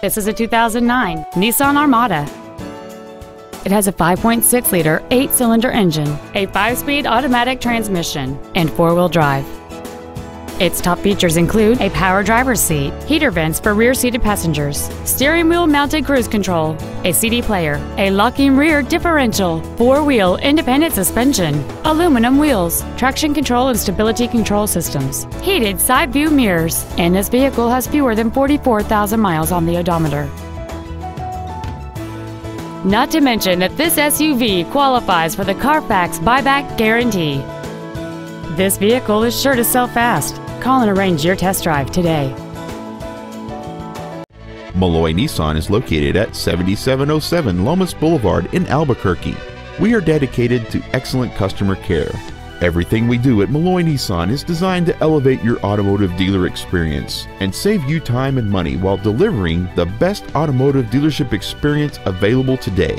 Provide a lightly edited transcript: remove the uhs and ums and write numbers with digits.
This is a 2009 Nissan Armada. It has a 5.6-liter 8-cylinder engine, a 5-speed automatic transmission, and 4-wheel drive. Its top features include a power driver's seat, heater vents for rear-seated passengers, steering wheel-mounted cruise control, a CD player, a locking rear differential, 4-wheel independent suspension, aluminum wheels, traction control and stability control systems, heated side view mirrors, and this vehicle has fewer than 44,000 miles on the odometer. Not to mention that this SUV qualifies for the Carfax buyback guarantee. This vehicle is sure to sell fast. Call and arrange your test drive today. Melloy Nissan is located at 7707 Lomas Boulevard in Albuquerque. We are dedicated to excellent customer care. Everything we do at Melloy Nissan is designed to elevate your automotive dealer experience and save you time and money while delivering the best automotive dealership experience available today.